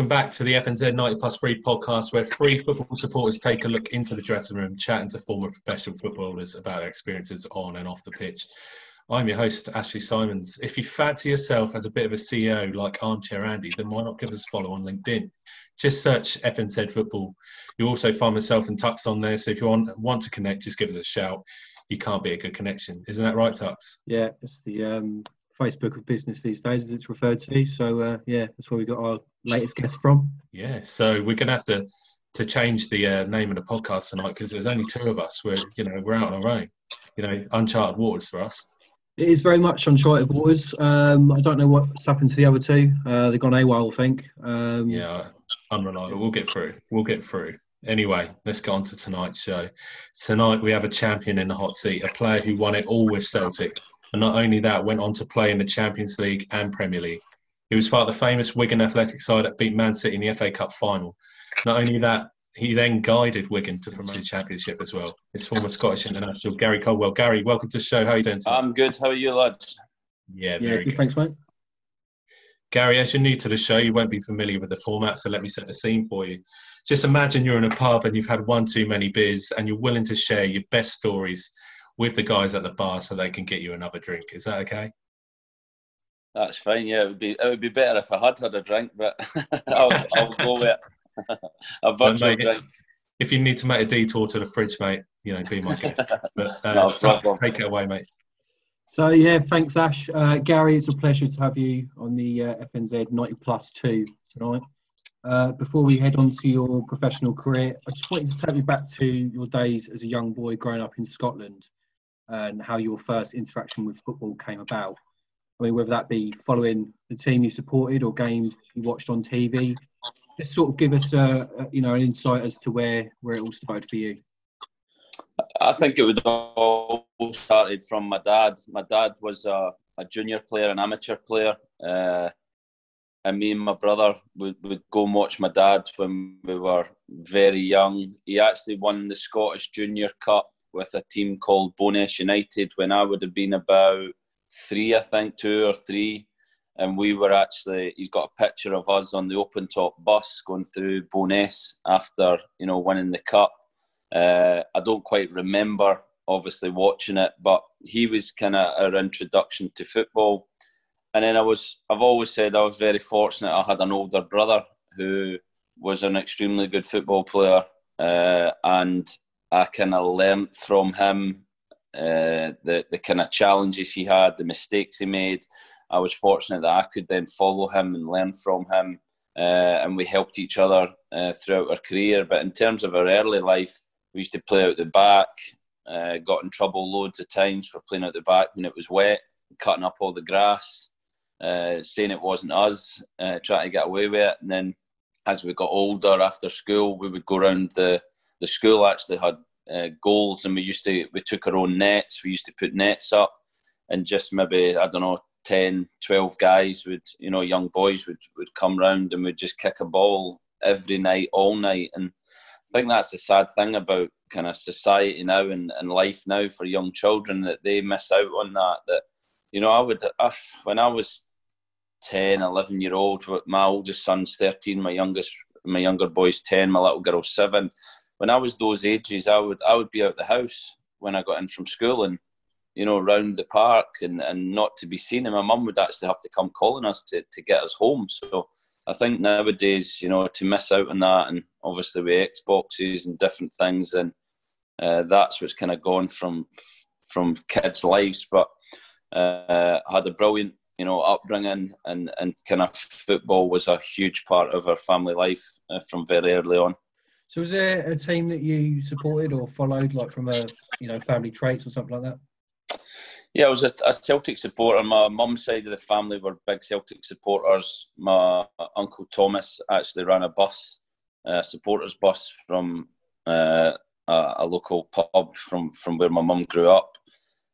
welcome back to the FNZ 90+3 podcast, where three football supporters take a look into the dressing room, chatting to former professional footballers about their experiences on and off the pitch. I'm your host, Ashley Symonds. If you fancy yourself as a bit of a CEO like Armchair Andy, then why not give us a follow on LinkedIn? Just search FNZ Football. You'll also find myself and Tux on there, so if you want to connect, just give us a shout. You can't be a good connection. Isn't that right, Tux? Yeah, it's the Facebook of business these days, as it's referred to. So, yeah, that's where we got our latest guest from. Yeah, so we're going to have to change the name of the podcast tonight, because there's only two of us. We're out on our own. You know, uncharted waters for us. It is very much uncharted waters. I don't know what's happened to the other two. They've gone AWOL, I think. Yeah, unreliable. We'll get through. Anyway, let's go on to tonight's show. Tonight we have a champion in the hot seat, a player who won it all with Celtic. And not only that, went on to play in the Champions League and Premier League. He was part of the famous Wigan Athletic side that beat Man City in the FA Cup final. Not only that, he then guided Wigan to promote the Championship as well. It's former Scottish international Gary Caldwell. Gary, welcome to the show. How are you doing today? I'm good. How are you, lads? Yeah, very good. Thanks, mate. Gary, as you're new to the show, you won't be familiar with the format, so let me set the scene for you. Just imagine you're in a pub and you've had one too many beers and you're willing to share your best stories with the guys at the bar so they can get you another drink. Is that okay? That's fine, yeah. It would be better if I had a drink, but I'll go with it. A virtual drink. If you need to make a detour to the fridge, mate, be my guest. But, no, take it away, mate. So, yeah, thanks, Ash. Gary, it's a pleasure to have you on the FNZ 90+2 tonight. Before we head on to your professional career, I just wanted to take you back to your days as a young boy growing up in Scotland and how your first interaction with football came about. I mean, whether that be following the team you supported or games you watched on TV, just sort of give us an insight as to where it all started for you. I think it would all started from my dad. My dad was a junior player, an amateur player, and me and my brother would go and watch my dad when we were very young. He actually won the Scottish Junior Cup with a team called Boness United when I would have been about two or three. And we were actually, he's got a picture of us on the open top bus going through Boness after, winning the cup. I don't quite remember, obviously, watching it, but he was kind of our introduction to football. And then I've always said I was very fortunate. I had an older brother who was an extremely good football player, and I kind of learnt from him the kind of challenges he had, the mistakes he made. I was fortunate that I could then follow him and learn from him, and we helped each other throughout our career. But in terms of our early life, we used to play out the back, got in trouble loads of times for playing out the back when it was wet, cutting up all the grass. Saying it wasn't us, trying to get away with it. And then as we got older after school, we would go around the school, actually had goals, and we took our own nets. We used to put nets up, and just maybe, 10, 12 guys young boys would come round and would just kick a ball every night, all night. And I think that's the sad thing about kind of society now and life now for young children, that they miss out on that when I was 10, 11 year old, my oldest son's 13, my younger boy's 10, my little girl's 7. When I was those ages, I would be out the house when I got in from school and, round the park and not to be seen. And my mum would actually have to come calling us to get us home. So I think nowadays, to miss out on that, and obviously with Xboxes and different things, and that's what's kind of gone from kids' lives. But I had a brilliant, upbringing, and kind of football was a huge part of our family life from very early on. So, was there a team that you supported or followed, like from a family traits or something like that? Yeah, I was a Celtic supporter. My mum's side of the family were big Celtic supporters. My uncle Thomas actually ran a supporters bus from a local pub from where my mum grew up.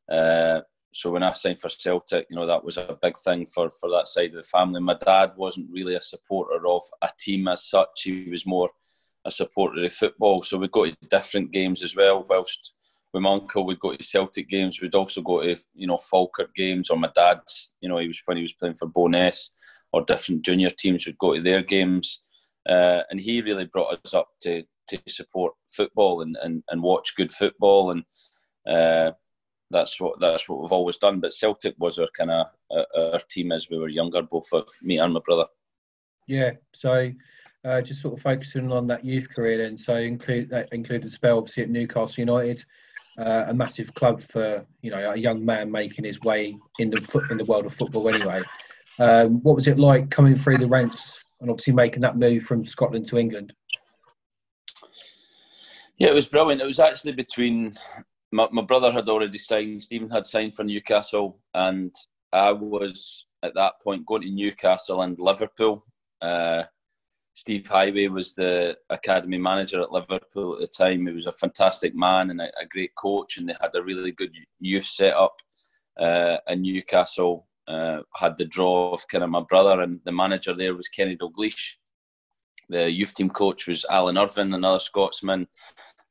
So when I signed for Celtic, that was a big thing for that side of the family. My dad wasn't really a supporter of a team as such. He was more a supporter of football. So we'd go to different games as well. Whilst with my uncle, we'd go to Celtic games. We'd also go to, Falkirk games, or my dad's, he was playing for Boness, or different junior teams, we'd go to their games. And he really brought us up to support football and watch good football, and that's what we've always done. But Celtic was our kind of our team as we were younger, both of me and my brother. Yeah, so just sort of focusing on that youth career then. So included spell obviously at Newcastle United, a massive club for, you know, a young man making his way in the world of football. Anyway, what was it like coming through the ranks and obviously making that move from Scotland to England? Yeah, it was brilliant. It was actually between... My brother had already signed, Stephen had signed for Newcastle, and I was, at that point, going to Newcastle and Liverpool. Steve Highway was the academy manager at Liverpool at the time. He was a fantastic man and a great coach, and they had a really good youth set up. And Newcastle had the draw of kind of my brother, and the manager there was Kenny Dalglish. The youth team coach was Alan Irvine, another Scotsman.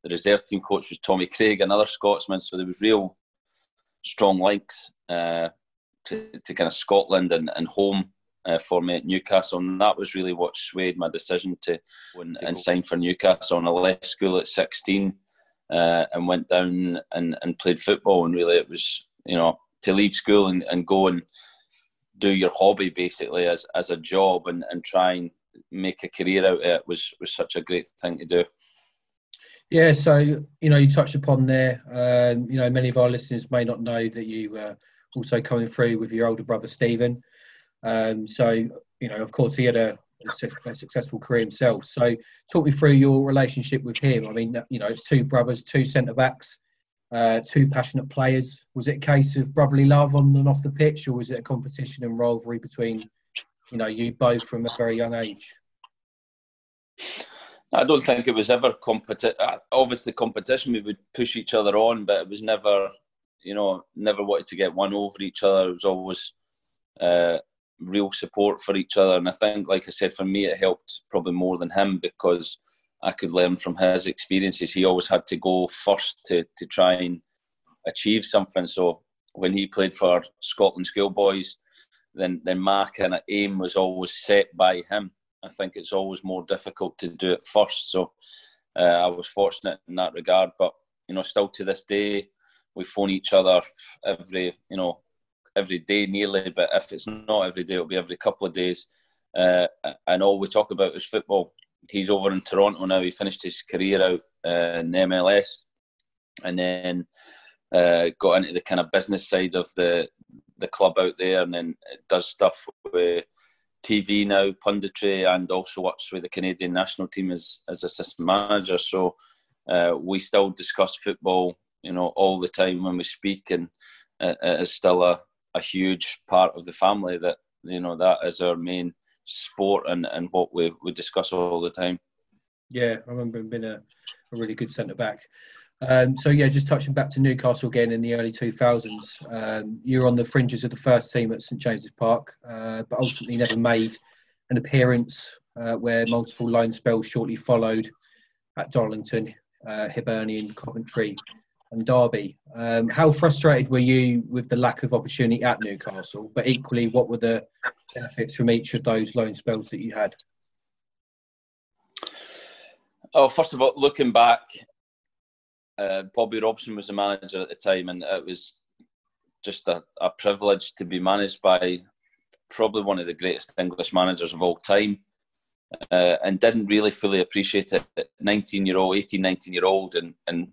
The reserve team coach was Tommy Craig, another Scotsman. So there was real strong links to kind of Scotland and home for me at Newcastle. And that was really what swayed my decision to and sign for Newcastle. And I left school at 16 and went down and played football. And really it was, you know, to leave school and go and do your hobby basically as a job and try and make a career out of it was such a great thing to do. Yeah, so, you know, you touched upon there, you know, many of our listeners may not know that you were also coming through with your older brother, Stephen. So, you know, of course, he had a successful career himself. So talk me through your relationship with him. I mean, you know, it's two brothers, two centre-backs, two passionate players. Was it a case of brotherly love on and off the pitch, or was it a competition and rivalry between, you know, you both from a very young age? I don't think it was ever competition. Obviously, competition, we would push each other on, but it was never, you know, never wanted to get one over each other. It was always real support for each other. And I think, like I said, for me, it helped probably more than him because I could learn from his experiences. He always had to go first to try and achieve something. So when he played for Scotland Schoolboys, then my kind of aim was always set by him. I think it's always more difficult to do it first. So I was fortunate in that regard. But, you know, still to this day, we phone each other every day nearly. But if it's not every day, it'll be every couple of days. And all we talk about is football. He's over in Toronto now. He finished his career out in the MLS and then got into the kind of business side of the club out there, and then does stuff with TV now, punditry, and also works with the Canadian national team as assistant manager. So we still discuss football, you know, all the time when we speak, and it is still a huge part of the family. That, you know, that is our main sport and what we discuss all the time. Yeah, I remember him being a really good centre-back. So yeah, just touching back to Newcastle again in the early 2000s, you were on the fringes of the first team at St James's Park, but ultimately never made an appearance, where multiple loan spells shortly followed at Darlington, Hibernian, Coventry and Derby. How frustrated were you with the lack of opportunity at Newcastle, but equally what were the benefits from each of those loan spells that you had? Oh, first of all, looking back, Bobby Robson was the manager at the time, and it was just a privilege to be managed by probably one of the greatest English managers of all time, and didn't really fully appreciate it. 19-year-old, and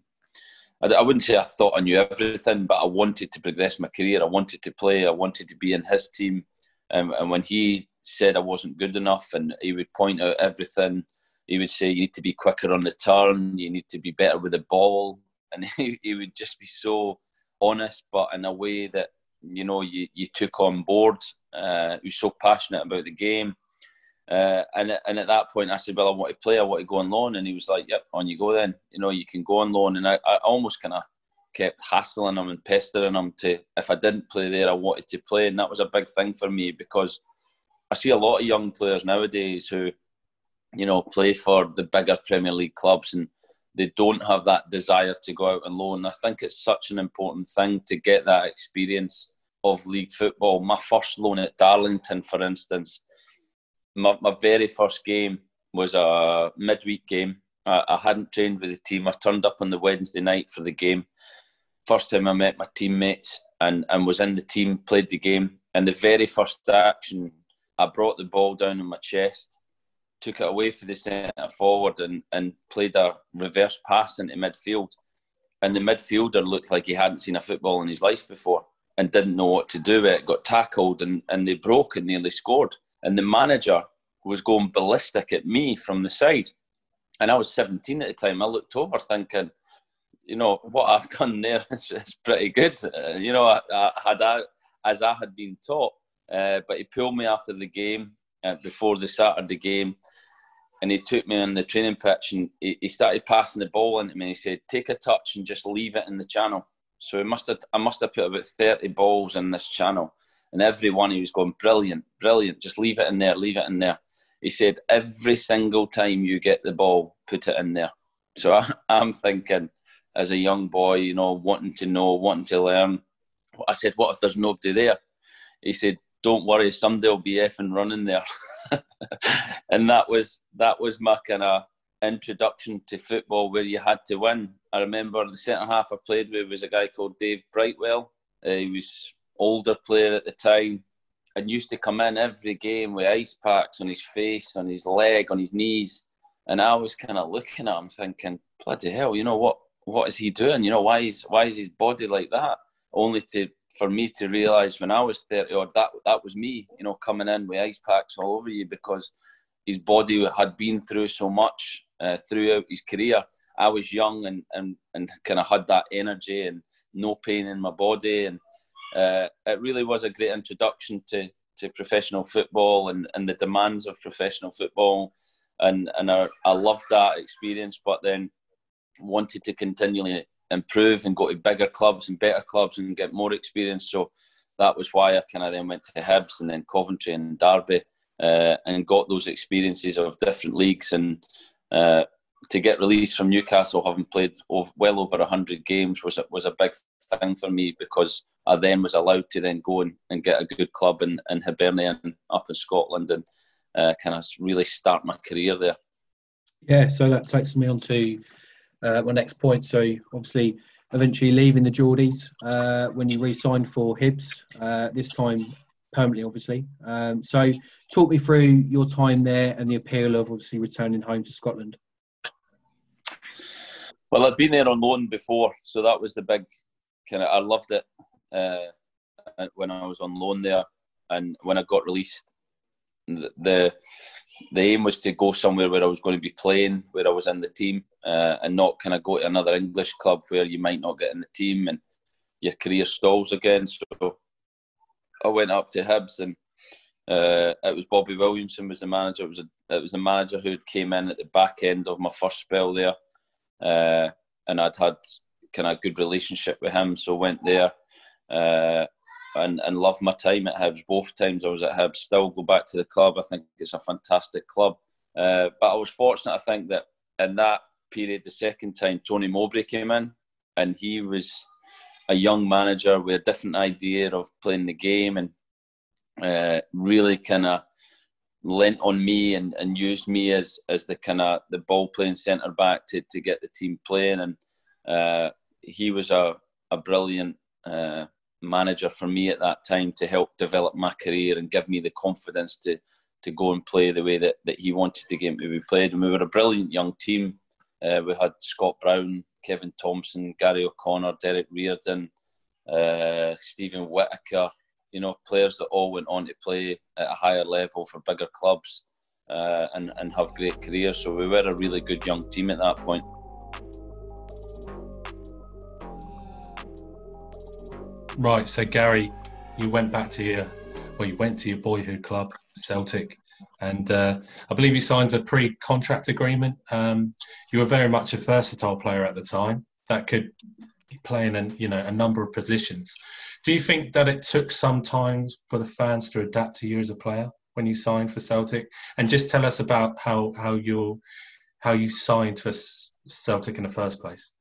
I wouldn't say I thought I knew everything, but I wanted to progress my career. I wanted to play. I wanted to be in his team. And when he said I wasn't good enough, and he would point out everything. He would say, you need to be quicker on the turn, you need to be better with the ball. And he would just be so honest, but in a way that, you know, you took on board. He was so passionate about the game. And at that point, I said, well, I want to play, I want to go on loan. And he was like, yep, on you go then. You know, you can go on loan. And I almost kind of kept hassling him and pestering him to, if I didn't play there, I wanted to play. And that was a big thing for me because I see a lot of young players nowadays who, you know, play for the bigger Premier League clubs and they don't have that desire to go out on loan. I think it's such an important thing to get that experience of league football. My first loan at Darlington, for instance, my very first game, was a midweek game. I hadn't trained with the team. I turned up on the Wednesday night for the game. First time I met my teammates and was in the team, played the game. And the very first action, I brought the ball down on my chest, took it away for the centre forward and played a reverse pass into midfield. And the midfielder looked like he hadn't seen a football in his life before and didn't know what to do with it, got tackled and they broke and nearly scored. And the manager was going ballistic at me from the side. And I was 17 at the time. I looked over thinking, you know, what I've done there is pretty good. You know, as I had been taught. But he pulled me after the game, before the Saturday game, and he took me on the training pitch and he started passing the ball into me. He said, take a touch and just leave it in the channel. So I must have put about 30 balls in this channel. And every one he was going, brilliant, brilliant, just leave it in there, leave it in there. He said, every single time you get the ball, put it in there. So I'm thinking, as a young boy, you know, wanting to learn. I said, what if there's nobody there? He said, don't worry, somebody will be effing running there. And that was my kind of introduction to football where you had to win. I remember the centre-half I played with was a guy called Dave Brightwell. He was older player at the time and used to come in every game with ice packs on his face, on his leg, on his knees. And I was kind of looking at him thinking, bloody hell, you know, what is he doing? You know, why is his body like that? Only for me to realise when I was 30 odd, that was me, you know, coming in with ice packs all over you because his body had been through so much throughout his career. I was young and kind of had that energy and no pain in my body. And it really was a great introduction to professional football and the demands of professional football. And I loved that experience, but then wanted to continually improve and go to bigger clubs and better clubs and get more experience. So that was why I kind of then went to Hibs and then Coventry and Derby and got those experiences of different leagues. And to get released from Newcastle, having played well over 100 games, was a big thing for me because I then was allowed to then go and get a good club in Hibernian up in Scotland and kind of really start my career there. Yeah, so that takes me on to my next point. So obviously eventually leaving the Geordies when you re-signed for Hibs, this time permanently obviously. So talk me through your time there and the appeal of obviously returning home to Scotland. Well, I'd been there on loan before, so that was the big kind of, I loved it. When I was on loan there and when I got released, the aim was to go somewhere where I was going to be playing, where I was in the team, and not kind of go to another English club where you might not get in the team and your career stalls again. So I went up to Hibs and it was Bobby Williamson was the manager. It was a manager who had came in at the back end of my first spell there, and I'd had kind of a good relationship with him, so went there. And love my time at Hibs. Both times I was at Hibs, still go back to the club. I think it's a fantastic club. But I was fortunate, I think, that in that period, the second time, Tony Mowbray came in and he was a young manager with a different idea of playing the game and really kind of lent on me and used me as the kind of the ball-playing centre-back to get the team playing. And he was a brilliant manager for me at that time to help develop my career and give me the confidence to go and play the way that he wanted the game to be played. And we were a brilliant young team. We had Scott Brown, Kevin Thompson, Gary O'Connor, Derek Reardon, Stephen Whittaker, you know, players that all went on to play at a higher level for bigger clubs and have great careers. So we were a really good young team at that point. Right, so Gary, you went back to your boyhood club, Celtic, and I believe you signed a pre-contract agreement. You were very much a versatile player at the time that could play in a number of positions. Do you think that it took some time for the fans to adapt to you as a player when you signed for Celtic? And just tell us about how you signed for Celtic in the first place.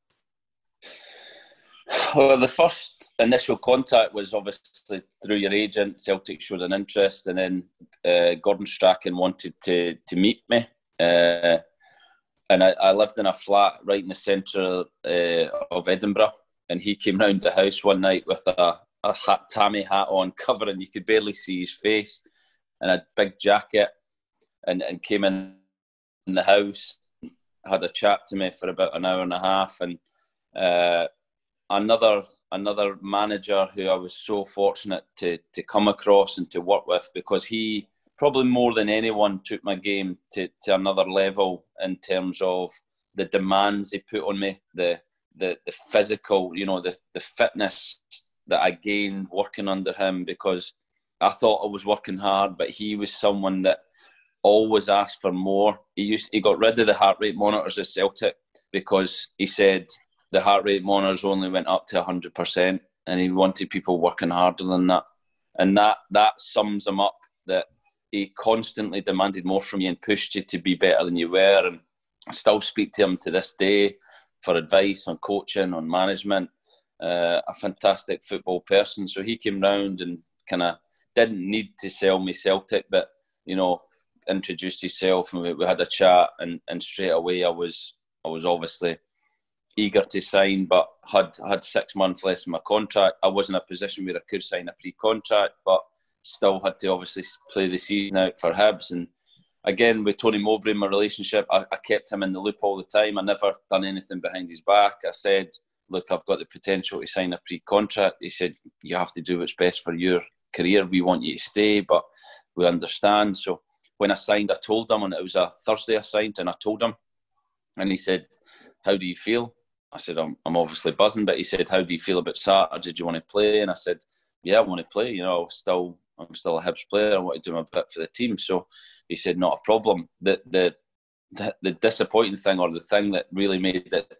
Well, the first initial contact was obviously through your agent. Celtic showed an interest and then Gordon Strachan wanted to meet me And I lived in a flat right in the centre of Edinburgh. And he came round the house one night with a hat, tammy hat on, covering, you could barely see his face, and a big jacket, and came in the house, had a chat to me for about an hour and a half. And another manager who I was so fortunate to come across and to work with, because he, probably more than anyone, took my game to another level in terms of the demands he put on me, the physical, you know, the fitness that I gained working under him, because I thought I was working hard, but he was someone that always asked for more. He got rid of the heart rate monitors at Celtic because he said the heart rate monitors only went up to 100%, and he wanted people working harder than that. And that sums him up, that he constantly demanded more from you and pushed you to be better than you were. And I still speak to him to this day for advice on coaching, on management. A fantastic football person. So he came round and kind of didn't need to sell me Celtic, but, you know, introduced himself, and we had a chat, and straight away I was obviously eager to sign, but had 6 months left in my contract. I was in a position where I could sign a pre-contract, but still had to obviously play the season out for Hibs. And again, with Tony Mowbray, my relationship, I kept him in the loop all the time. I never done anything behind his back. I said, look, I've got the potential to sign a pre-contract. He said, you have to do what's best for your career. We want you to stay, but we understand. So when I signed, I told him, and it was a Thursday I signed, and I told him. And he said, how do you feel? I said, I'm obviously buzzing. But he said, how do you feel about Saturday? Did you want to play? And I said, yeah, I want to play. You know, I'm still a Hibs player. I want to do my bit for the team. So he said, not a problem. The disappointing thing, or the thing that really made it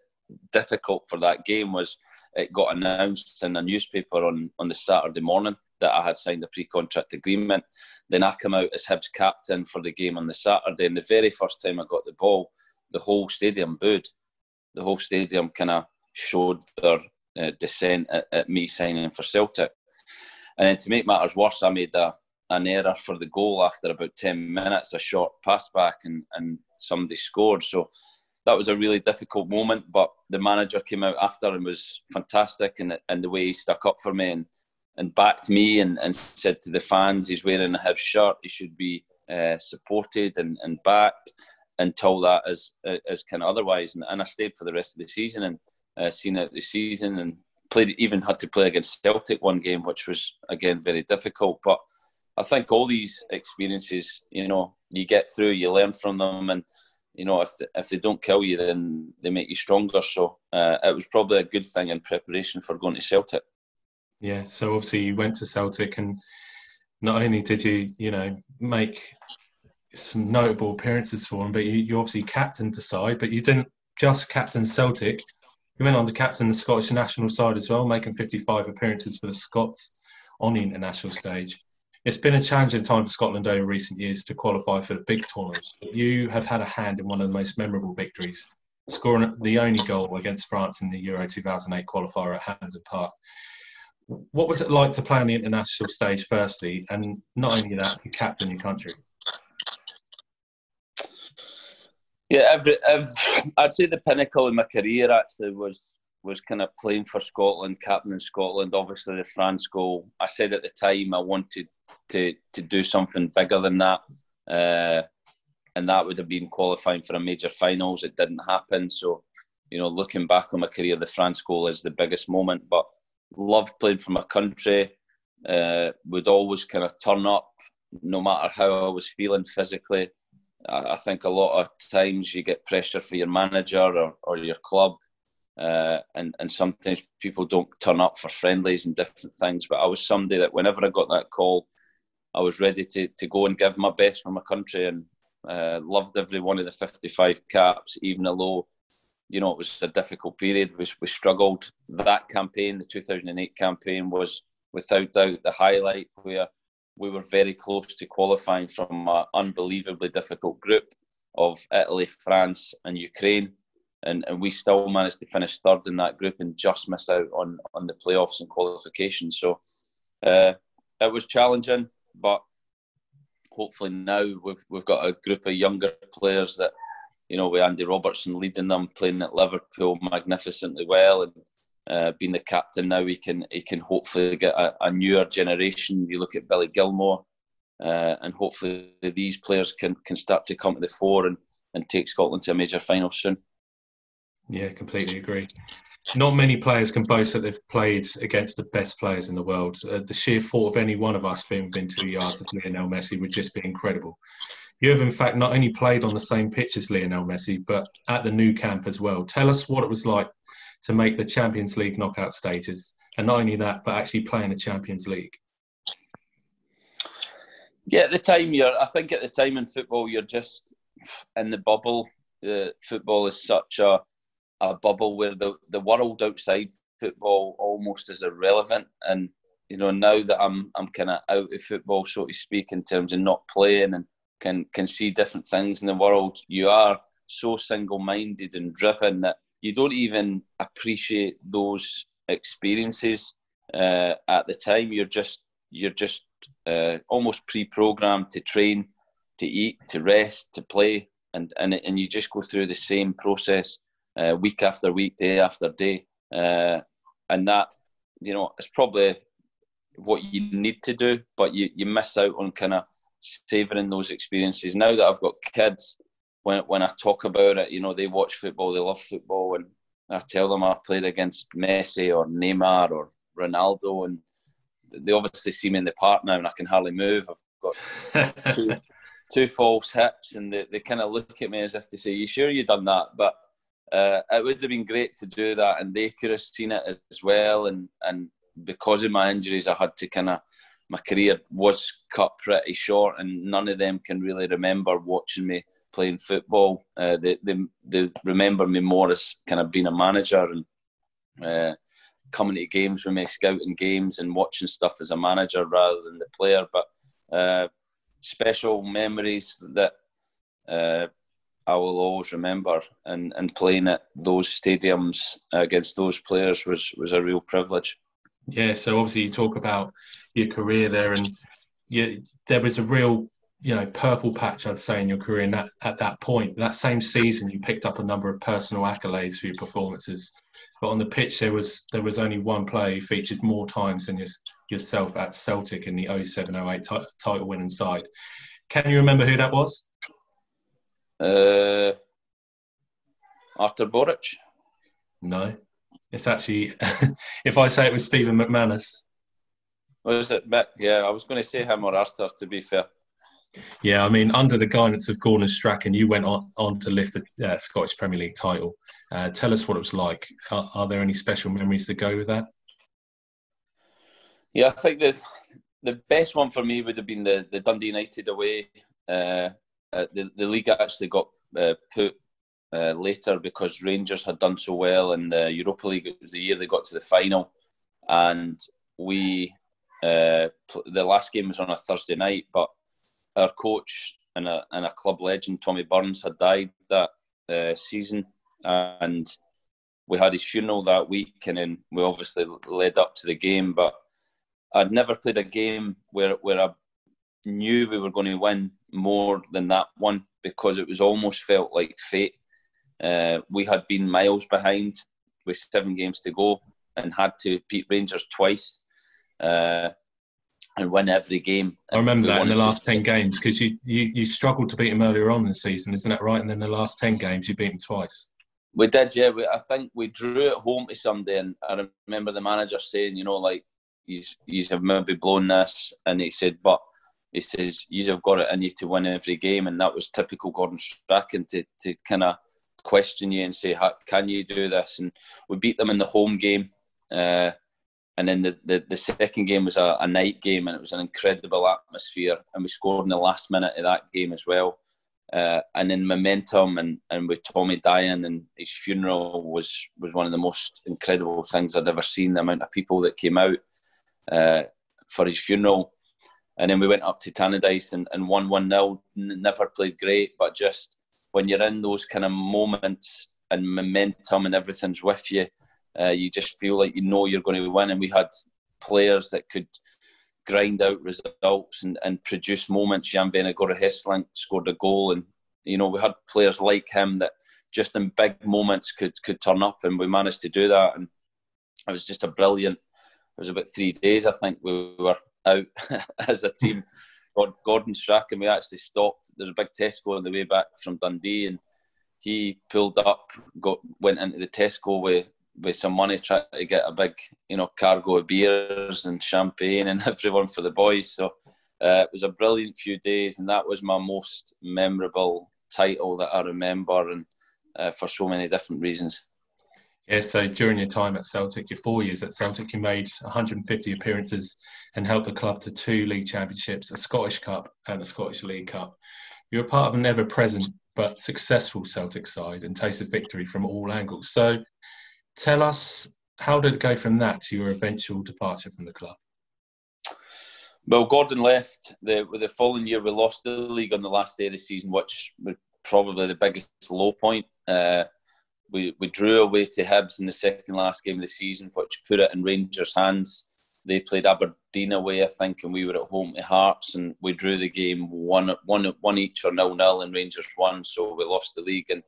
difficult for that game, was it got announced in a newspaper on the Saturday morning that I had signed a pre-contract agreement. Then I come out as Hibs captain for the game on the Saturday, and the very first time I got the ball, the whole stadium booed. The whole stadium kind of showed their dissent at me signing for Celtic. And then to make matters worse, I made an error for the goal after about 10 minutes, a short pass back, and somebody scored. So that was a really difficult moment, but the manager came out after and was fantastic, and the way he stuck up for me and backed me, and said to the fans, he's wearing a Hibs shirt, he should be supported and backed until that is kind of otherwise. And I stayed for the rest of the season, and seen out the season, and played, even had to play against Celtic one game, which was, again, very difficult. But I think all these experiences, you know, you get through, you learn from them, and you know, if they don't kill you, then they make you stronger. So it was probably a good thing in preparation for going to Celtic. Yeah, so obviously you went to Celtic, and not only did you, you know, make some notable appearances for them, but you obviously captained the side, but you didn't just captain Celtic. You went on to captain the Scottish national side as well, making 55 appearances for the Scots on the international stage. It's been a challenging time for Scotland over recent years to qualify for the big tournaments, but you have had a hand in one of the most memorable victories, scoring the only goal against France in the Euro 2008 qualifier at Hampden Park. What was it like to play on the international stage, firstly, and not only that, to captain your country? Yeah, I'd say the pinnacle in my career actually was kind of playing for Scotland, captaining Scotland, obviously the France goal. I said at the time I wanted to do something bigger than that, and that would have been qualifying for a major finals. It didn't happen, so, you know, looking back on my career, the France goal is the biggest moment. But loved playing for my country, would always kind of turn up, no matter how I was feeling physically. I think a lot of times you get pressure for your manager or your club, and sometimes people don't turn up for friendlies and different things. But I was somebody that whenever I got that call, I was ready to go and give my best for my country, and loved every one of the 55 caps, even although, you know, it was a difficult period. We struggled. That campaign, the 2008 campaign, was without doubt the highlight, where we were very close to qualifying from an unbelievably difficult group of Italy, France and Ukraine. And we still managed to finish third in that group and just missed out on the playoffs and qualification. So it was challenging, but hopefully now we've got a group of younger players that, you know, with Andy Robertson leading them, playing at Liverpool magnificently well, and being the captain now, he can hopefully get a newer generation. You look at Billy Gilmore, and hopefully these players can start to come to the fore and take Scotland to a major final soon. Yeah, completely agree. Not many players can boast that they've played against the best players in the world. The sheer thought of any one of us being within 2 yards of Lionel Messi would just be incredible. You have, in fact, not only played on the same pitch as Lionel Messi, but at the new camp as well. Tell us what it was like to make the Champions League knockout stages. And not only that, but actually play in the Champions League. Yeah, I think at the time in football, you're just in the bubble. Football is such a bubble where the world outside football almost is irrelevant. And, you know, now that I'm kind of out of football, so to speak, in terms of not playing and can see different things in the world, you are so single-minded and driven that you don't even appreciate those experiences at the time. You're just almost pre-programmed to train, to eat, to rest, to play, and you just go through the same process week after week, day after day, and that, you know, is probably what you need to do, but you miss out on kind of savouring those experiences. Now that I've got kids, when I talk about it, you know, they watch football, they love football, and I tell them I played against Messi or Neymar or Ronaldo, and they obviously see me in the park now and I can hardly move. I've got two false hips, and they kind of look at me as if to say, you sure you've done that? But it would have been great to do that, and they could have seen it as well, and because of my injuries, I had to kind of, my career was cut pretty short, and none of them can really remember watching me playing football. They remember me more as kind of being a manager and coming to games with me, scouting games and watching stuff as a manager rather than the player. But special memories that I will always remember, and playing at those stadiums against those players was a real privilege. Yeah, so obviously you talk about your career there, and there was a real, you know, purple patch, I'd say, in your career. And at that point, that same season, you picked up a number of personal accolades for your performances. But on the pitch, there was only one player who featured more times than yourself at Celtic in the 07-08 title-winning side. Can you remember who that was? Artur Boric? No. It's actually, if I say it was Stephen McManus. Was it Mick? Yeah, I was going to say him or Arthur, to be fair. Yeah, I mean, under the guidance of Gordon Strachan, you went on to lift the Scottish Premier League title. Tell us what it was like. Are there any special memories to go with that? Yeah, I think the best one for me would have been the Dundee United away. The league actually got put later because Rangers had done so well in the Europa League. It was the year they got to the final, and the last game was on a Thursday night, but our coach and a club legend, Tommy Burns, had died that season, and we had his funeral that week, and then we obviously led up to the game. But I'd never played a game where I knew we were going to win more than that one, because it was almost felt like fate. We had been miles behind with 7 games to go and had to beat Rangers twice and win every game. I remember that in the last 10 games, because you struggled to beat them earlier on in the season, isn't that right? And then the last 10 games you beat them twice. We did, yeah. I think we drew at home to somebody, and I remember the manager saying, you know, like, you have maybe blown this, and he said, but he says, you have got it in you to win every game. And that was typical Gordon Strachan to kind of question you and say, can you do this? And we beat them in the home game, and then the second game was a night game, and it was an incredible atmosphere, and we scored in the last minute of that game as well, and then momentum and with Tommy dying and his funeral was one of the most incredible things I'd ever seen, the amount of people that came out for his funeral. And then we went up to Tannadice and won 1-0, never played great, but just when you're in those kind of moments and momentum and everything's with you, you just feel like you know you're going to win. And we had players that could grind out results and produce moments. Jan Venegora Hesselink scored a goal, and you know, we had players like him that just in big moments could turn up, and we managed to do that. And it was just a brilliant. It was about 3 days, I think, we were out as a team. Gordon Strachan, we actually stopped. There's a big Tesco on the way back from Dundee, and he pulled up, went into the Tesco with some money, tried to get a big, you know, cargo of beers and champagne and everyone for the boys. So it was a brilliant few days, and that was my most memorable title that I remember, and for so many different reasons. Yeah, so during your time at Celtic, your 4 years at Celtic, you made 150 appearances and helped the club to 2 league championships, a Scottish Cup and a Scottish League Cup. You were part of an ever-present but successful Celtic side and tasted victory from all angles. So tell us, how did it go from that to your eventual departure from the club? Well, Gordon left. The following year, we lost the league on the last day of the season, which was probably the biggest low point. We drew away to Hibs in the second last game of the season, which put it in Rangers' hands. They played Aberdeen away, I think, and we were at home to Hearts, and we drew the game 1-1 each, or 0-0, and Rangers won, so we lost the league. And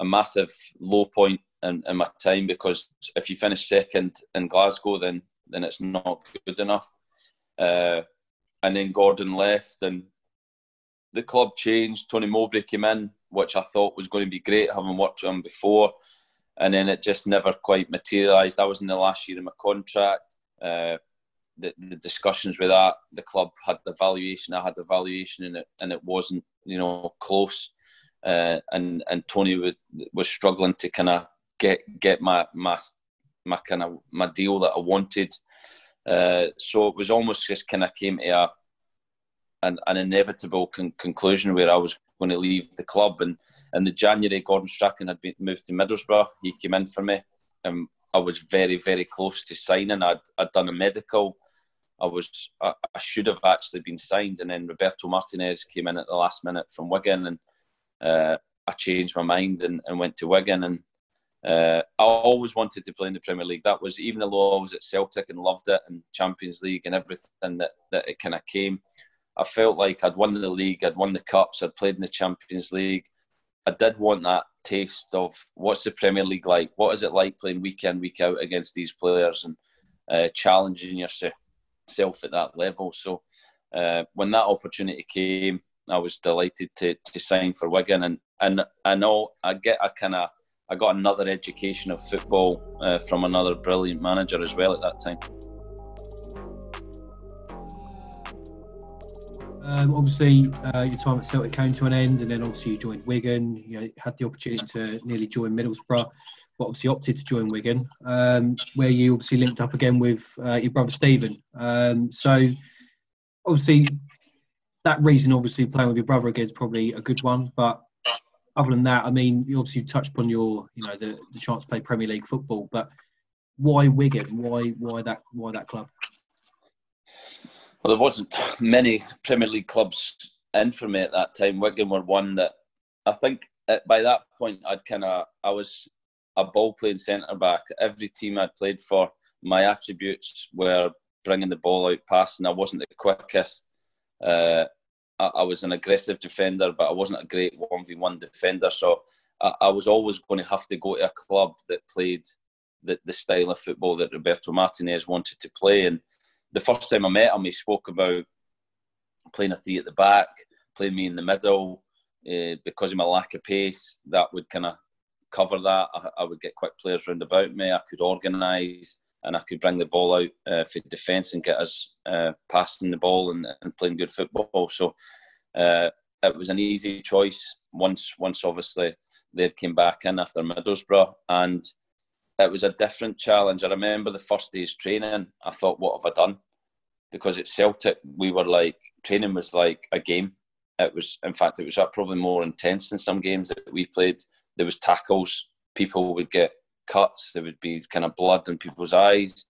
a massive low point in my time, because if you finish second in Glasgow, then it's not good enough. And then Gordon left, and the club changed. Tony Mowbray came in, which I thought was going to be great, having worked with him before. And then it just never quite materialised. I was in the last year of my contract. The discussions with that, the club had the valuation, I had the valuation, and it wasn't, you know, close. And Tony was struggling to kind of get my kind of my deal that I wanted. So it was almost just kind of came to an inevitable conclusion where I was going to leave the club. And in the January, Gordon Strachan had been moved to Middlesbrough. He came in for me, and I was very, very close to signing. I'd done a medical. I should have actually been signed, and then Roberto Martinez came in at the last minute from Wigan, and I changed my mind and went to Wigan. And I always wanted to play in the Premier League. That was, even though I was at Celtic and loved it, and Champions League and everything that it kind of came, I felt like I'd won the league, I'd won the cups, I'd played in the Champions League. I did want that taste of what's the Premier League like? What is it like playing week in, week out against these players, and challenging yourself at that level? So when that opportunity came, I was delighted to sign for Wigan. And I know I got another education of football from another brilliant manager as well at that time. Obviously, your time at Celtic came to an end, and then obviously you joined Wigan. You had the opportunity to nearly join Middlesbrough, but obviously opted to join Wigan, where you obviously linked up again with your brother Stephen. So, obviously, that reason, obviously, playing with your brother again is probably a good one. But other than that, I mean, you obviously touched upon your, you know, the chance to play Premier League football. But why Wigan? Why that club? Well, there wasn't many Premier League clubs in for me at that time. Wigan were one that, I think by that point, I was a ball-playing centre-back. Every team I'd played for, my attributes were bringing the ball out, passing. I wasn't the quickest. I was an aggressive defender, but I wasn't a great 1v1 defender. So I was always going to have to go to a club that played the style of football that Roberto Martinez wanted to play. And the first time I met him, he spoke about playing a 3 at the back, playing me in the middle. Because of my lack of pace, that would kind of cover that. I would get quick players round about me. I could organise, and I could bring the ball out for defence and get us passing the ball and playing good football. So it was an easy choice once obviously they came back in after Middlesbrough. And it was a different challenge. I remember the first day's training, I thought, what have I done? Because at Celtic, we were like, training was like a game. It was, in fact, it was probably more intense than some games that we played. There was tackles, people would get cuts, there would be kind of blood in people's eyes.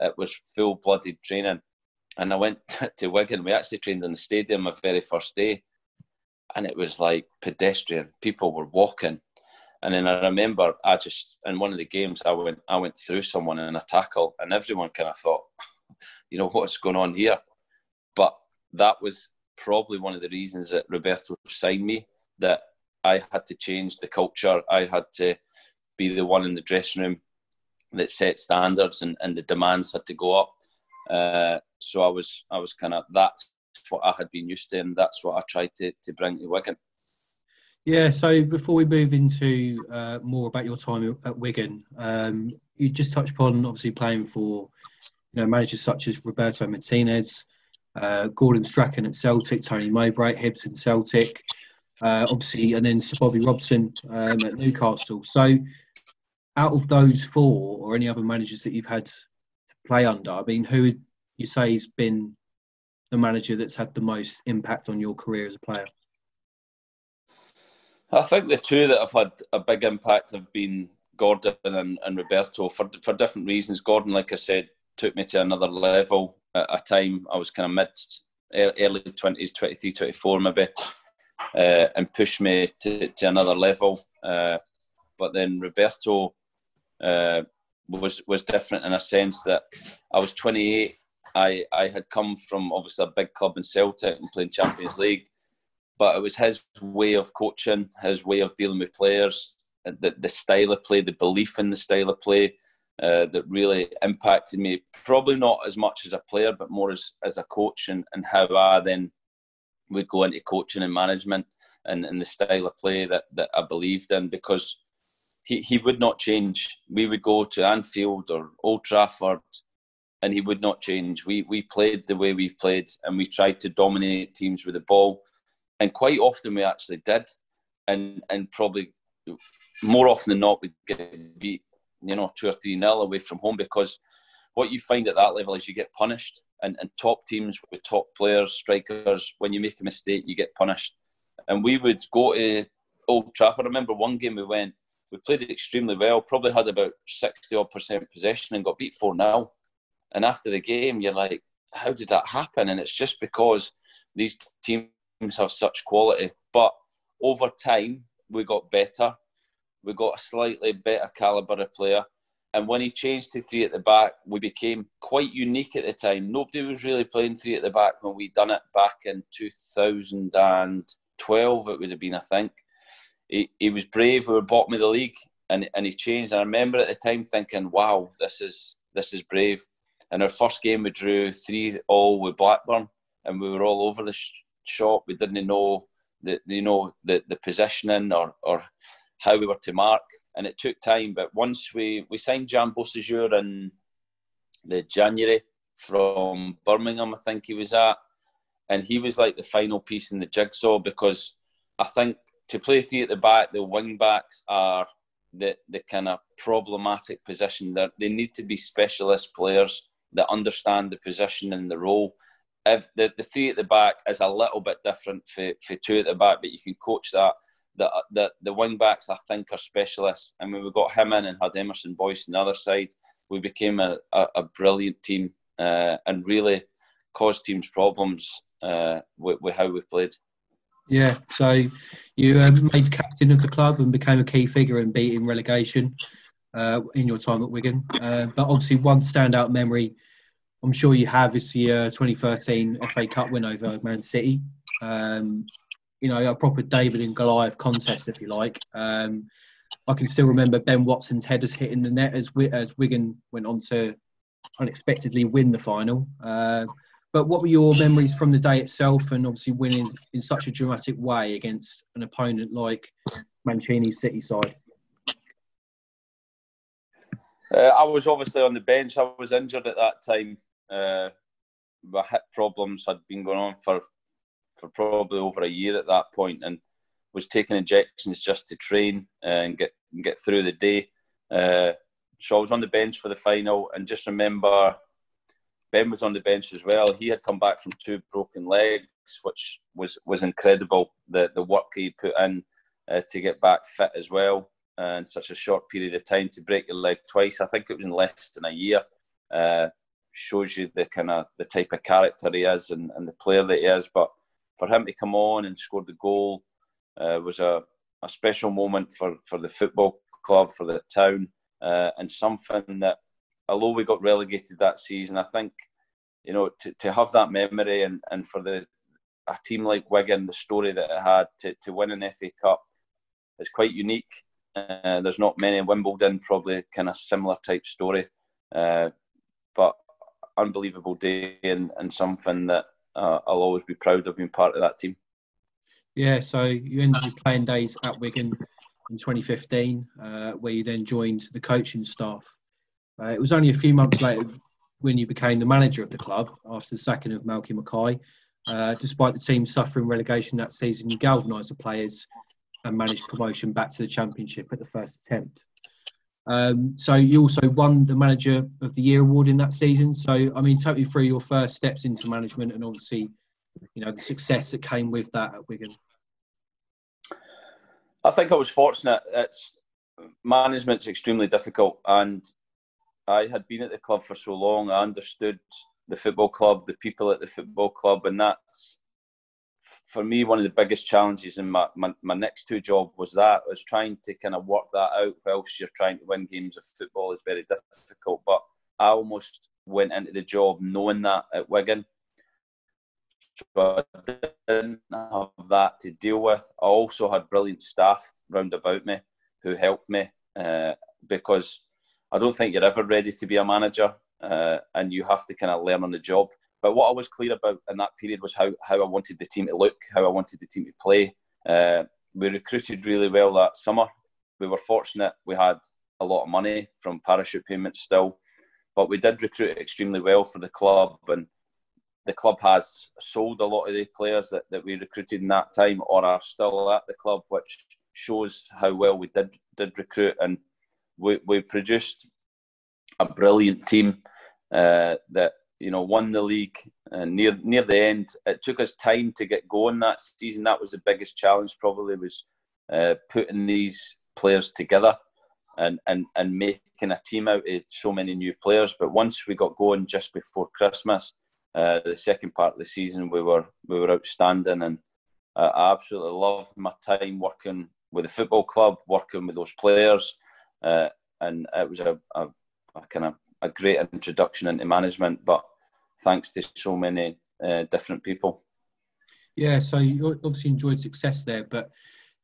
It was full-blooded training. And I went to Wigan, we actually trained in the stadium my very first day, and it was like pedestrian, people were walking. And then I remember in one of the games, I went through someone in a tackle, and everyone kind of thought, you know, what's going on here? But that was probably one of the reasons that Roberto signed me, that I had to change the culture. I had to be the one in the dressing room that set standards, and the demands had to go up. So I was kind of, that's what I had been used to, and that's what I tried to bring to Wigan. Yeah, so before we move into more about your time at Wigan, you just touched upon obviously playing for, you know, managers such as Roberto Martinez, Gordon Strachan at Celtic, Tony Mowbray, Hibs and Celtic, obviously, and then Sir Bobby Robson at Newcastle. So out of those four, or any other managers that you've had to play under, I mean, who would you say has been the manager that's had the most impact on your career as a player? I think the two that have had a big impact have been Gordon and Roberto for different reasons. Gordon, like I said, took me to another level at a time. I was kind of early 20s, 23, 24 maybe, and pushed me to another level. But then Roberto was different in a sense that I was 28. I had come from obviously a big club in Celtic and playing Champions League. But it was his way of coaching, his way of dealing with players, the style of play, the belief in the style of play that really impacted me. Probably not as much as a player, but more as a coach, and how I then would go into coaching and management, and the style of play that I believed in, because he would not change. We would go to Anfield or Old Trafford, and he would not change. We played the way we played, and we tried to dominate teams with the ball. And quite often we actually did, and probably more often than not we'd get beat, you know, 2 or 3-0 away from home, because what you find at that level is you get punished, and top teams with top players, strikers, when you make a mistake you get punished. And we would go to Old Trafford. I remember one game we played it extremely well, probably had about 60-odd% possession and got beat 4-0. And after the game you're like, how did that happen? And it's just because these teams have such quality. But over time we got better, we got a slightly better calibre of player, and when he changed to 3 at the back we became quite unique at the time. Nobody was really playing 3 at the back when we done it back in 2012 it would have been, I think. He was brave. We were bottom of the league, and he changed, and I remember at the time thinking, wow, this is brave. And our first game we drew 3-3 with Blackburn, and we were all over the shop. We didn't know the positioning or how we were to mark, and it took time. But once we signed Jan Beausejour in the January from Birmingham, I think he was at, and he was like the final piece in the jigsaw, because I think to play 3 at the back, the wing backs are the kind of problematic position. They need to be specialist players that understand the position and the role. If the 3 at the back is a little bit different for 2 at the back, but you can coach that. The wing backs, I think, are specialists. And when we got him in and had Emerson Boyce on the other side, we became a brilliant team and really caused teams problems with how we played. Yeah, so you made captain of the club and became a key figure in beating relegation in your time at Wigan. But obviously one standout memory I'm sure you have is the 2013 FA Cup win over Man City. You know, a proper David and Goliath contest, if you like. I can still remember Ben Watson's headers hitting the net as Wigan went on to unexpectedly win the final. But what were your memories from the day itself, and obviously winning in such a dramatic way against an opponent like Mancini's City side? I was obviously on the bench. I was injured at that time. My hip problems had been going on for probably over a year at that point, and was taking injections just to train and get through the day. So I was on the bench for the final, and just remember Ben was on the bench as well. He had come back from 2 broken legs, which was incredible, the work he put in to get back fit as well, in such a short period of time to break your leg twice. I think it was in less than a year. Shows you the type of character he is and the player that he is. But for him to come on and score the goal was a special moment for the football club, for the town, and something that, although we got relegated that season, I think you know, to have that memory and for a team like Wigan, the story that it had to win an FA Cup is quite unique. There's not many in Wimbledon, probably kind of similar type story, but unbelievable day and something that I'll always be proud of being part of that team. Yeah, so you ended your playing days at Wigan in 2015, where you then joined the coaching staff. It was only a few months later when you became the manager of the club after the sacking of Malky Mackay. Despite the team suffering relegation that season, you galvanised the players and managed promotion back to the Championship at the first attempt. So you also won the Manager of the Year award in that season. So, I mean, take me through your first steps into management and obviously, you know, the success that came with that at Wigan. I think I was fortunate. Management's extremely difficult, and I had been at the club for so long. I understood the football club, the people at the football club, and that's, for me, one of the biggest challenges in my next two jobs was trying to kind of work that out whilst you're trying to win games of football is very difficult. But I almost went into the job knowing that at Wigan. So I didn't have that to deal with. I also had brilliant staff round about me who helped me because I don't think you're ever ready to be a manager and you have to kind of learn on the job. But what I was clear about in that period was how I wanted the team to look, how I wanted the team to play. We recruited really well that summer. We were fortunate. We had a lot of money from parachute payments still. But we did recruit extremely well for the club, and the club has sold a lot of the players that we recruited in that time or are still at the club, which shows how well we did recruit. And we produced a brilliant team that, you know, won the league near the end. It took us time to get going that season. That was the biggest challenge probably, was putting these players together and making a team out of so many new players. But once we got going just before Christmas, the second part of the season, we were outstanding. And I absolutely loved my time working with the football club, working with those players. And it was a kind of a great introduction into management, but thanks to so many different people. Yeah, so you obviously enjoyed success there, but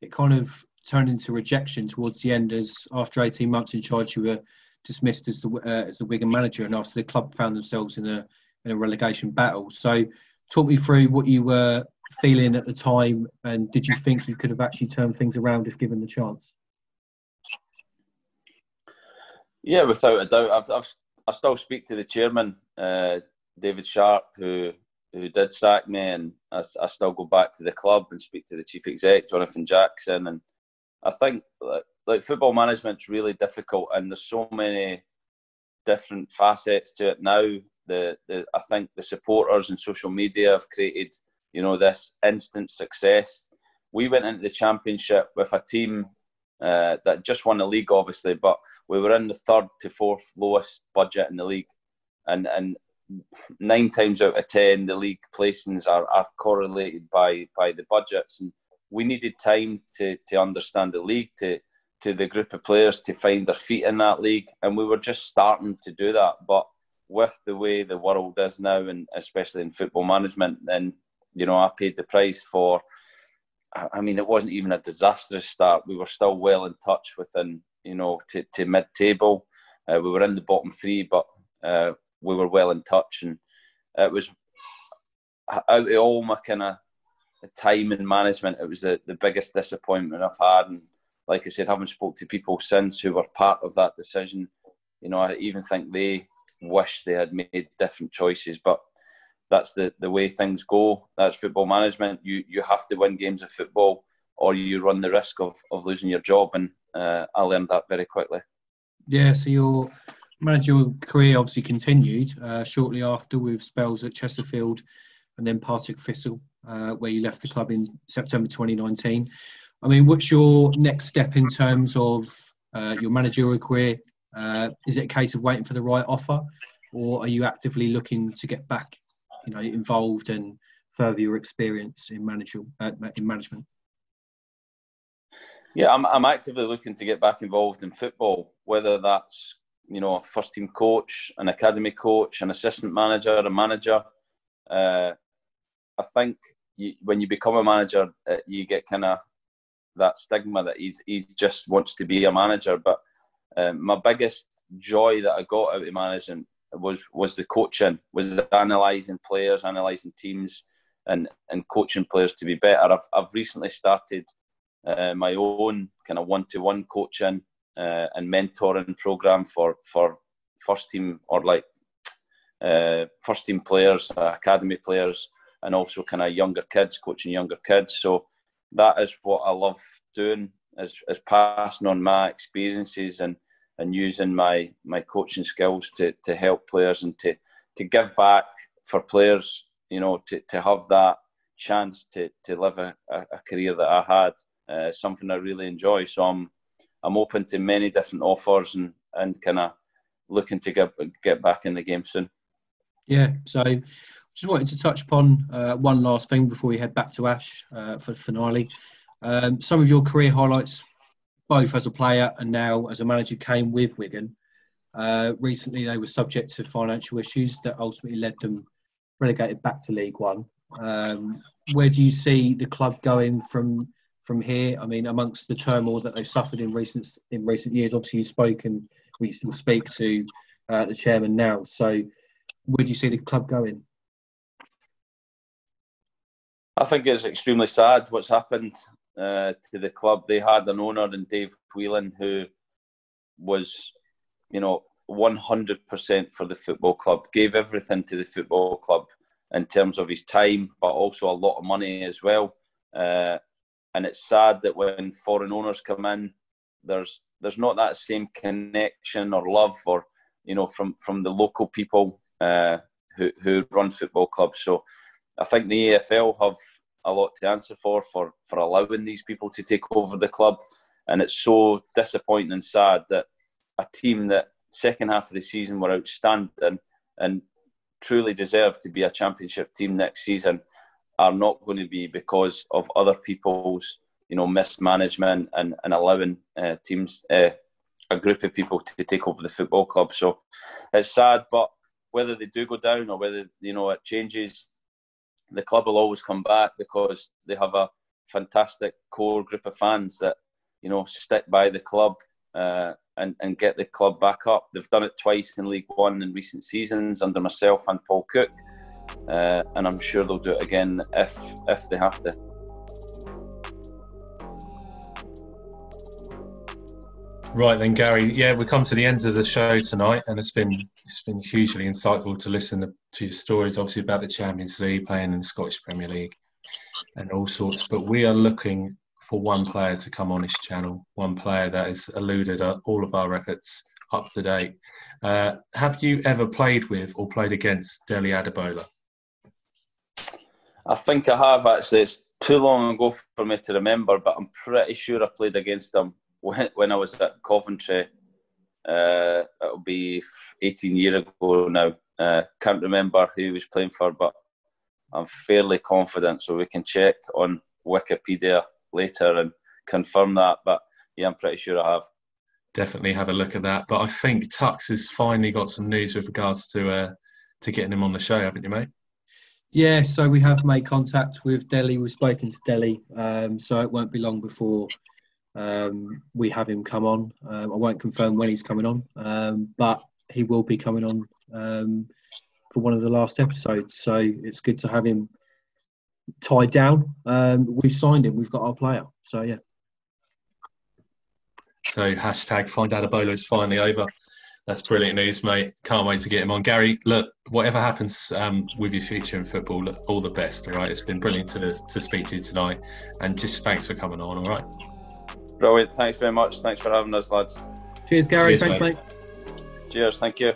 it kind of turned into rejection towards the end, as after 18 months in charge, you were dismissed as the Wigan manager, and after the club found themselves in a relegation battle. So talk me through what you were feeling at the time, and did you think you could have actually turned things around if given the chance? Yeah, without a doubt. I still speak to the chairman, David Sharp, who did sack me, and I still go back to the club and speak to the chief exec, Jonathan Jackson. And I think like football management's really difficult, and there's so many different facets to it now. I think the supporters and social media have created, you know, this instant success. We went into the Championship with a team that just won the league, obviously, but we were in the third to fourth lowest budget in the league, and 9 times out of 10 the league placings are correlated by the budgets, and we needed time to understand the league, to the group of players to find their feet in that league, and we were just starting to do that. But with the way the world is now, and especially in football management, then, you know, I paid the price for. I mean, it wasn't even a disastrous start. We were still well in touch within, you know, to mid-table. We were in the bottom three, but we were well in touch. And it was, out of all my kind of time in management, it was the biggest disappointment I've had. And like I said, having spoke to people since who were part of that decision, you know, I even think they wish they had made different choices. But that's the way things go. That's football management. You have to win games of football, or you run the risk of losing your job. And I learned that very quickly. Yeah, so your managerial career obviously continued shortly after, with spells at Chesterfield and then Partick Thistle, where you left the club in September 2019. I mean, what's your next step in terms of your managerial career? Is it a case of waiting for the right offer, or are you actively looking to get back, you know, involved and further your experience in management? Yeah, I'm actively looking to get back involved in football, whether that's you know, a first team coach, an academy coach, an assistant manager, a manager. I think when you become a manager, you get kind of that stigma that he's just wants to be a manager. But my biggest joy that I got out of managing was the coaching, was analysing players, analysing teams, and coaching players to be better. I've recently started my own kind of one-to-one coaching and mentoring programme for first team or like first team players, academy players, and also kind of younger kids, coaching younger kids. So that is what I love doing, is passing on my experiences and using my coaching skills to help players and to give back for players, you know, to have that chance to live a career that I had, something I really enjoy. So I'm open to many different offers and kind of looking to get back in the game soon. Yeah, so just wanted to touch upon one last thing before we head back to Ash for the finale. Some of your career highlights, both as a player and now as a manager, came with Wigan. Recently, they were subject to financial issues that ultimately led them relegated back to League One. Where do you see the club going from here? I mean, amongst the turmoil that they've suffered in recent years, obviously you've spoken, we still speak to the chairman now. So where do you see the club going? I think it's extremely sad what's happened to the club. They had an owner in Dave Whelan who was, you know, 100% for the football club, gave everything to the football club in terms of his time, but also a lot of money as well. And it's sad that when foreign owners come in, there's not that same connection or love, or, you know, from the local people who run football clubs. So I think the EFL have a lot to answer for allowing these people to take over the club. And it's so disappointing and sad that a team that second half of the season were outstanding and truly deserve to be a Championship team next season are not going to be, because of other people's, you know, mismanagement and allowing teams, a group of people to take over the football club. So it's sad, but whether they do go down or whether, you know, it changes, the club will always come back because they have a fantastic core group of fans that, you know, stick by the club and get the club back up. They've done it twice in League One in recent seasons under myself and Paul Cook, and I'm sure they'll do it again if they have to. Right then, Gary. Yeah, we come to the end of the show tonight, and it's been hugely insightful to listen to your stories, obviously about the Champions League, playing in the Scottish Premier League, and all sorts. But we are looking for one player to come on this channel, one player that has eluded all of our efforts up to date. Have you ever played with or played against Dele Adebola? I think I have, actually. It's too long ago for me to remember, but I'm pretty sure I played against him. When I was at Coventry, it'll be 18 years ago now. Can't remember who he was playing for, but I'm fairly confident. So we can check on Wikipedia later and confirm that. But yeah, I'm pretty sure I have. Definitely have a look at that. But I think Tux has finally got some news with regards to getting him on the show, haven't you, mate? Yeah, so we have made contact with Dele. We've spoken to Dele, so it won't be long before we have him come on. I won't confirm when he's coming on, but he will be coming on for one of the last episodes. So it's good to have him tied down. We've signed him. We've got our player. So, yeah. So, hashtag Find Adebola is finally over. That's brilliant news, mate. Can't wait to get him on. Gary, look, whatever happens with your future in football, look, all the best, all right? It's been brilliant to speak to you tonight. And just thanks for coming on, all right? Brilliant. Thanks very much. Thanks for having us, lads. Cheers, Gary. Cheers, thanks, mate. Cheers. Thank you.